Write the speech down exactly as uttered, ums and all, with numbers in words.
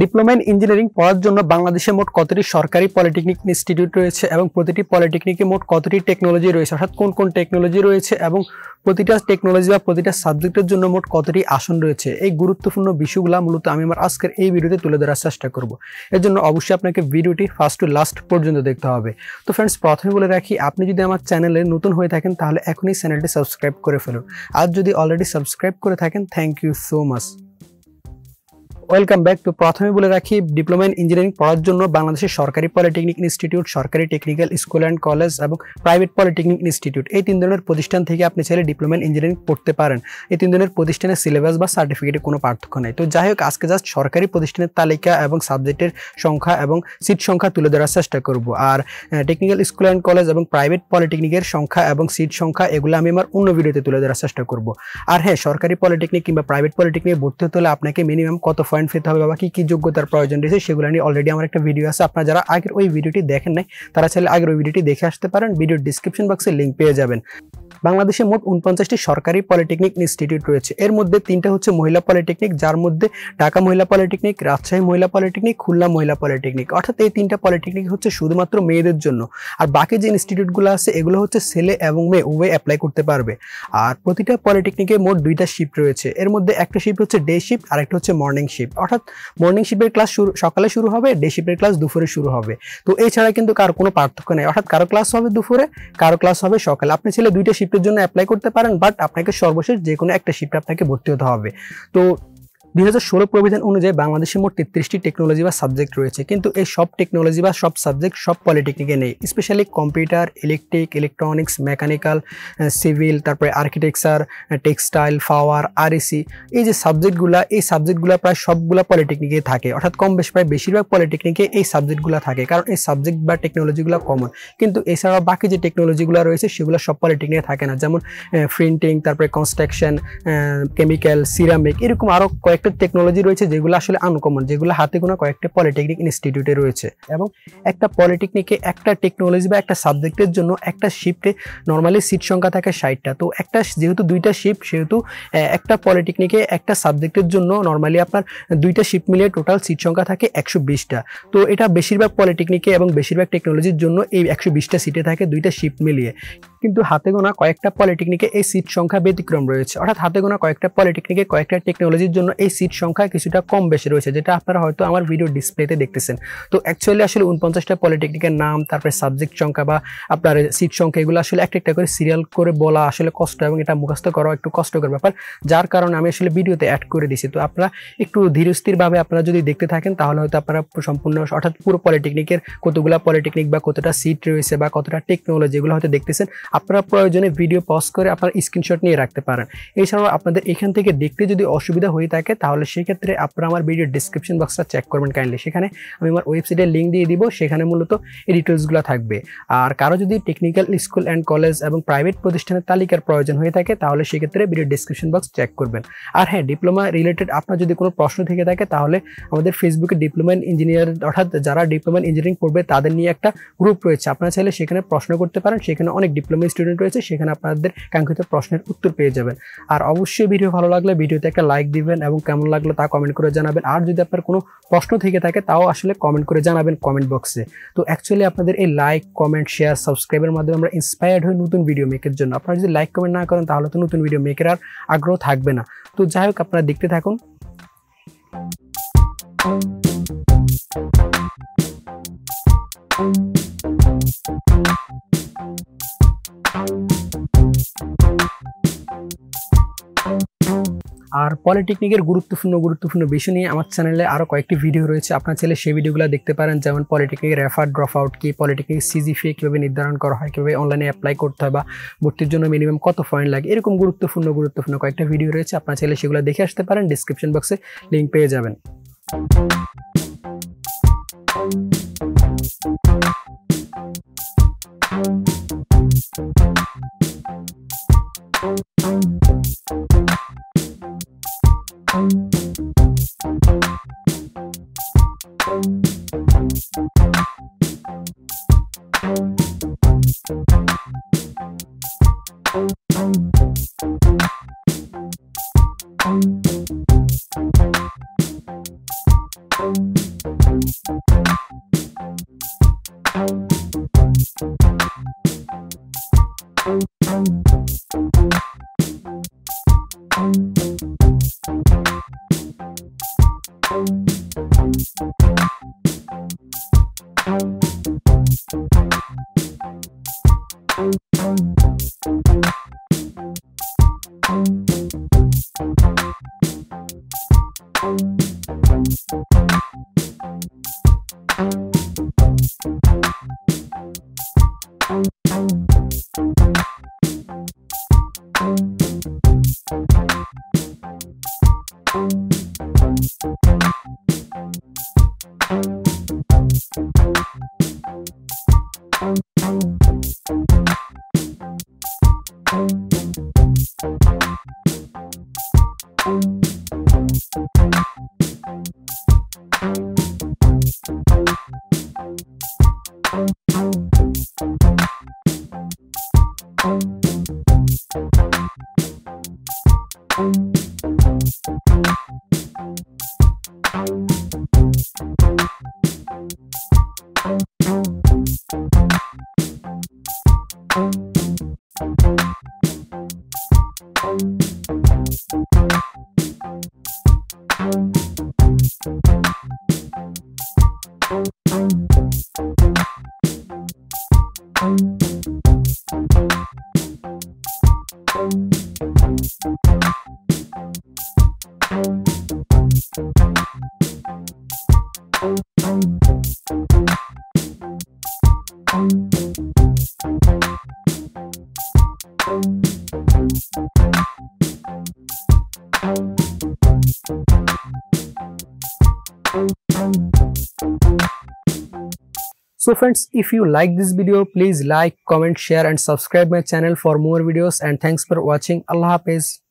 Diploma in engineering পড়ার জন্য বাংলাদেশে মোট কতটি সরকারি পলিটেকনিক ইনস্টিটিউট রয়েছে এবং প্রতিটি পলিটেকনিকে মোট কতটি টেকনোলজি রয়েছে, অর্থাৎ কোন কোন টেকনোলজি রয়েছে এবং প্রতিটা টেকনোলজি বা প্রতিটা সাবজেক্টের জন্য মোট কতটি আসন রয়েছে, এই গুরুত্বপূর্ণ বিষয়গুলো মূলত আমি আমার আজকের এই ভিডিওতে তুলে ধরার চেষ্টা করব। এর জন্য অবশ্যই আপনাকে ভিডিওটি ফার্স্ট টু লাস্ট পর্যন্ত দেখতে হবে। তো ফ্রেন্ডস, প্রথমে বলে রাখি, আপনি যদি আমার চ্যানেলে নতুন হয়ে থাকেন তাহলে এখনই চ্যানেলটি সাবস্ক্রাইব করে ফেলুন। আর যদি অলরেডি সাবস্ক্রাইব করে থাকেন, thank you so much. Welcome back. তো প্রথমে বলে রাখি, ডিপ্লোমা ইন ইঞ্জিনিয়ারিং পড়ার জন্য বাংলাদেশের সরকারি পলিটেকনিক ইনস্টিটিউট, সরকারি টেকনিক্যাল স্কুল অ্যান্ড কলেজ এবং প্রাইভেট পলিটেকনিক ইনস্টিটিউট, এই তিন ধরনের প্রতিষ্ঠান থেকে আপনি চাইলে ডিপ্লোমা ইন ইঞ্জিনিয়ারিং পড়তে পারেন। এই তিন ধরনের প্রতিষ্ঠানের সিলেবাস বা সার্টিফিকেটে কোনো পার্থক্য নেই। তো যাই হোক, আজকে জাস্ট সরকারি প্রতিষ্ঠানের তালিকা এবং সাবজেক্টের সংখ্যা এবং সিট সংখ্যা তুলে ধরার চেষ্টা করব। আর টেকনিক্যাল স্কুল অ্যান্ড কলেজ এবং প্রাইভেট পলিটেকনিকের সংখ্যা এবং সিট সংখ্যা এগুলো আমি আমার অন্য ভিডিওতে তুলে ধরার চেষ্টা করব। আর হ্যাঁ, সরকারি পলিটেকনিক কিংবা প্রাইভেট পলিটেকনিকে ভর্তি হতে হলে আপনাকে মিনিমাম কত পেতে হবে বা কি কি যোগ্যতার প্রয়োজন রয়েছে সেগুলো নিয়ে অলরেডি আমার একটা ভিডিও আছে। আপনারা যারা আগের ওই ভিডিওটি দেখেন নাই তারা চাইলে আগের ওই ভিডিওটি দেখে আসতে পারেন, ভিডিওর ডিসক্রিপশন বক্সে লিঙ্ক পেয়ে যাবেন। বাংলাদেশে মোট উনপঞ্চাশটি সরকারি পলিটেকনিক ইনস্টিটিউট রয়েছে। এর মধ্যে তিনটা হচ্ছে মহিলা পলিটেকনিক, যার মধ্যে ঢাকা মহিলা পলিটেকনিক, রাজশাহী মহিলা পলিটেকনিক, খুলনা মহিলা পলিটেকনিক, অর্থাৎ এই তিনটা পলিটেকনিক হচ্ছে শুধুমাত্র মেয়েদের জন্য। আর বাকি যে ইনস্টিটিউটগুলো আছে এগুলো হচ্ছে ছেলে এবং মেয়ে উভয় অ্যাপ্লাই করতে পারবে। আর প্রতিটা পলিটেকনিকে মোট দুইটা শিফট রয়েছে। এর মধ্যে একটা শিফট হচ্ছে ডে শিফট, আর একটা হচ্ছে মর্নিং শিফট, অর্থাৎ মর্নিং শিফটের ক্লাস শুরু সকালে শুরু হবে, ডে শিফটের ক্লাস দুপুরে শুরু হবে। তো এছাড়া কিন্তু কারো কোনো পার্থক্য নেই, অর্থাৎ কারো ক্লাস হবে দুপুরে, কারো ক্লাস হবে সকালে। আপনি ছেলে দুইটা শিফট জন্য অ্যাপ্লাই করতে পারেন, বাট আপনাকে সর্বশেষ যে কোনো একটা শিফটে আপনাকে ভর্তি হতে হবে। তো দুই হাজার ষোলো প্রবিধান অনুযায়ী বাংলাদেশে মোট তেত্রিশটি টেকনোলজি বা সাবজেক্ট রয়েছে, কিন্তু এই সব টেকনোলজি বা সব সাবজেক্ট সব পলিটেকনিকে নেই। Specially computer, electric, electronics, mechanical, civil, তারপরে আর্কিটেকচার, টেক্সটাইল, পাওয়ার, আরইসি, এই যে সাবজেক্টগুলো এই সাবজেক্টগুলো প্রায় সবগুলো পলিটেকনিকে থাকে, অর্থাৎ কম বেশ প্রায় বেশিরভাগ পলিটেকনিকে এই সাবজেক্টগুলো থাকে, কারণ এই সাবজেক্ট বা টেকনোলজিগুলো কমন। কিন্তু এছাড়াও বাকি যে টেকনোলজিগুলো রয়েছে সেগুলো সব পলিটেকনিকে থাকে না, যেমন প্রিন্টিং, তারপরে কনস্ট্রাকশন, কেমিক্যাল, সিরামিক, এরকম আরও কয়েক একটা টেকনোলজি রয়েছে যেগুলো আসলে আনকমন, যেগুলো হাতে গোনা কয়েকটা পলিটেকনিক ইনস্টিটিউটে রয়েছে। এবং একটা পলিটেকনিকে একটা টেকনোলজি বা একটা সাবজেক্টের জন্য একটা শিফটে নর্মালি সিট সংখ্যা থাকে ষাটটা। তো একটা যেহেতু দুইটা শিফট, সেহেতু একটা পলিটেকনিকে একটা সাবজেক্টের জন্য নর্মালি আপনার দুইটা শিফট মিলিয়ে টোটাল সিট সংখ্যা থাকে একশো বিশটা। তো এটা বেশিরভাগ পলিটেকনিকে এবং বেশিরভাগ টেকনোলজির জন্য এই একশো বিশটা সিটে থাকে দুইটা শিফট মিলিয়ে। কিন্তু হাতে গোনা কয়েকটা পলিটেকনিকে এই সিট সংখ্যা ব্যতিক্রম রয়েছে, অর্থাৎ হাতে গোনা কয়েকটা পলিটেকনিকে কয়েকটা টেকনোলজির জন্য এই সিট সংখ্যা কিছুটা কম বেশি রয়েছে, যেটা আপনারা হয়তো আমার ভিডিও ডিসপ্লেতে দেখতেছেন। তো অ্যাকচুয়ালি আসলে উনপঞ্চাশটা পলিটেকনিকের নাম, তারপরে সাবজেক্ট সংখ্যা বা আপনার সিট সংখ্যা, এগুলো আসলে একটা একটা করে সিরিয়াল করে বলা আসলে কষ্ট, এবং এটা মুখস্থ করা একটু কষ্টকর ব্যাপার, যার কারণে আমি আসলে ভিডিওতে অ্যাড করে দিয়েছি। তো আপনারা একটু ধীরস্থিরভাবে আপনারা যদি দেখতে থাকেন তাহলে হয়তো আপনারা সম্পূর্ণ, অর্থাৎ পুরো পলিটেকনিকের কতগুলো পলিটেকনিক বা কতটা সিট রয়েছে বা কতটা টেকনোলজি এগুলো হয়তো দেখতেছেন। আপনারা প্রয়োজনে ভিডিও পজ করে আপনার স্ক্রিনশট নিয়ে রাখতে পারেন। এছাড়াও আপনাদের এখান থেকে দেখতে যদি অসুবিধা হয়ে থাকে তাহলে সেক্ষেত্রে আপনারা আমার ভিডিও ডিসক্রিপশন বক্সটা চেক করবেন কাইন্ডলি, সেখানে আমি আমার ওয়েবসাইটের লিঙ্ক দিয়ে দিব, সেখানে মূলত এই ডিটেলসগুলো থাকবে। আর কারো যদি টেকনিক্যাল স্কুল অ্যান্ড কলেজ এবং প্রাইভেট প্রতিষ্ঠানের তালিকার প্রয়োজন হয়ে থাকে তাহলে সেক্ষেত্রে ভিডিও ডিসক্রিপশন বক্স চেক করবেন। আর হ্যাঁ, ডিপ্লোমা রিলেটেড আপনার যদি কোনো প্রশ্ন থেকে থাকে তাহলে আমাদের ফেসবুকে ডিপ্লোমা ইন ইঞ্জিনিয়ার, অর্থাৎ যারা ডিপ্লোমা ইন ইঞ্জিনিয়ারিং পড়বে তাদের নিয়ে একটা গ্রুপ রয়েছে, আপনারা চাইলে সেখানে প্রশ্ন করতে পারেন। সেখানে অনেক ডিপ্লোমা স্টুডেন্ট রয়েছে, সেখানে আপনাদের কাঙ্ক্ষিত প্রশ্নের উত্তর পেয়ে যাবেন। আর অবশ্যই ভিডিও ভালো লাগলে ভিডিওতে একটা লাইক দিবেন এবং কেমন লাগলো তা কমেন্ট করে জানাবেন। আর যদি আপনার কোনো প্রশ্ন থেকে থাকে তাও আসলে কমেন্ট করে জানাবেন কমেন্ট বক্সে। তো অ্যাকচুয়ালি আপনাদের এই লাইক, কমেন্ট, শেয়ার, সাবস্ক্রাইবের মাধ্যমে আমরা ইন্সপায়ার্ড হই নতুন ভিডিও মেকের জন্য। আপনারা যদি লাইক কমেন্ট না করেন তাহলে তো নতুন ভিডিও মেকের আর আগ্রহ থাকবে না। তো যাই হোক, আপনারা দেখতে থাকুন। আর পলিটেকনিকের গুরুত্বপূর্ণ গুরুত্বপূর্ণ বিষয় নিয়ে আমার চ্যানেলে আরও কয়েকটি ভিডিও রয়েছে, আপনার চ্যানেলে সেই ভিডিওগুলো দেখতে পারেন। যেমন পলিটেকনিক রেফার ড্রপ আউট কী, পলিটেকনিক সিজিপিএ কীভাবে নির্ধারণ করা হয়, কীভাবে অনলাইনে অ্যাপ্লাই করতে হয় বা ভর্তির জন্য মিনিমাম কত পয়েন্ট লাগে, এরকম গুরুত্বপূর্ণ গুরুত্বপূর্ণ কয়েকটা ভিডিও রয়েছে, আপনার চ্যানেলে সেগুলো দেখে আসতে পারেন। ডিসক্রিপশন বক্সে লিঙ্ক পেয়ে যাবেন। So friends, if you like this video, please like, comment, share and subscribe my channel for more videos, and thanks for watching. Allah Hafiz.